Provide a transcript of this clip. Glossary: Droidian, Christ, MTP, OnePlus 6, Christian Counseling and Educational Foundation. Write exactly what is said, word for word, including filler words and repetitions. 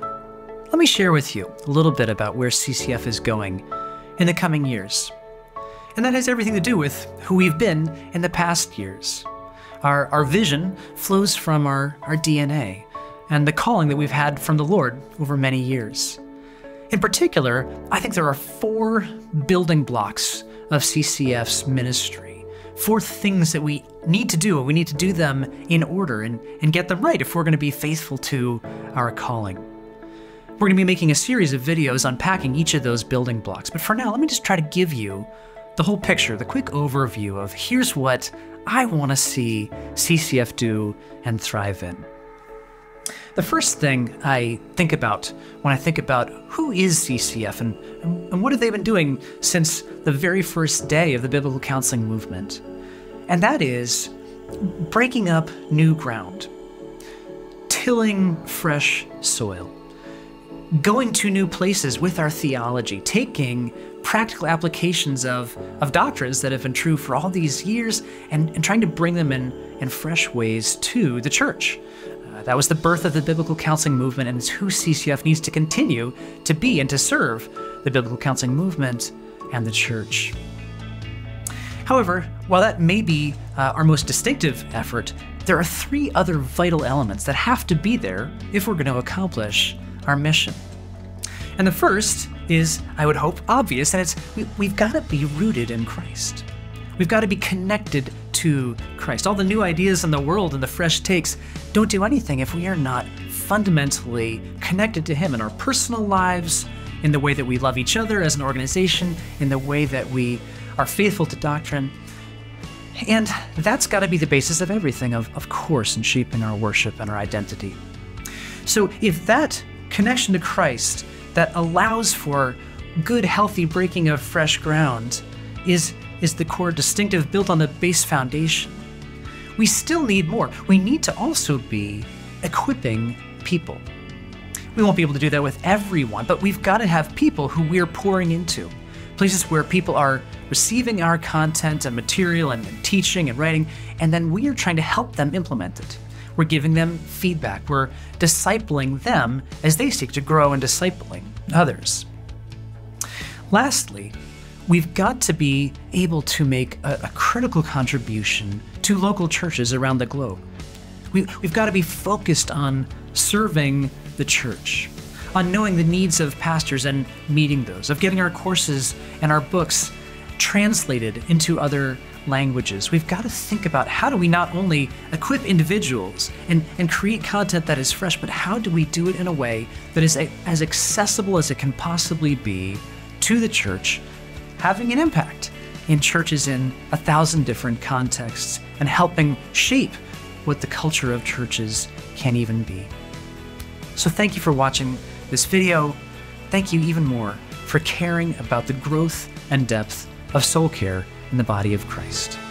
Let me share with you a little bit about where C C F is going in the coming years. And that has everything to do with who we've been in the past years. Our, our vision flows from our, our D N A and the calling that we've had from the Lord over many years. In particular, I think there are four building blocks of C C F's ministry, four things that we need to do, and we need to do them in order and, and get them right if we're going to be faithful to our calling. We're going to be making a series of videos unpacking each of those building blocks, but for now, let me just try to give you the whole picture, the quick overview of here's what I want to see C C F do and thrive in. The first thing I think about when I think about who is C C F and, and what have they been doing since the very first day of the biblical counseling movement, and that is breaking up new ground, tilling fresh soil, going to new places with our theology, taking practical applications of, of doctrines that have been true for all these years and, and trying to bring them in, in fresh ways to the church. Uh, that was the birth of the biblical counseling movement, and it's who C C F needs to continue to be and to serve the biblical counseling movement and the church. However, while that may be uh, our most distinctive effort, there are three other vital elements that have to be there if we're going to accomplish our mission. And the first is, I would hope, obvious, and it's we, we've got to be rooted in Christ. We've got to be connected to Christ. All the new ideas in the world and the fresh takes don't do anything if we are not fundamentally connected to Him in our personal lives, in the way that we love each other as an organization, in the way that we are faithful to doctrine. And that's got to be the basis of everything, of, of course, in shaping our worship and our identity. So if that connection to Christ that allows for good, healthy breaking of fresh ground is, is the core distinctive built on the base foundation, we still need more. We need to also be equipping people. We won't be able to do that with everyone, but we've got to have people who we're pouring into, places where people are receiving our content and material and, and teaching and writing, and then we are trying to help them implement it. We're giving them feedback. We're discipling them as they seek to grow in discipling others. Lastly, we've got to be able to make a, a critical contribution to local churches around the globe. We, we've got to be focused on serving the church, on knowing the needs of pastors and meeting those, of getting our courses and our books translated into other languages. We've got to think about how do we not only equip individuals and, and create content that is fresh, but how do we do it in a way that is a, as accessible as it can possibly be to the church, having an impact in churches in a thousand different contexts and helping shape what the culture of churches can even be. So thank you for watching this video. Thank you even more for caring about the growth and depth of soul care in the body of Christ.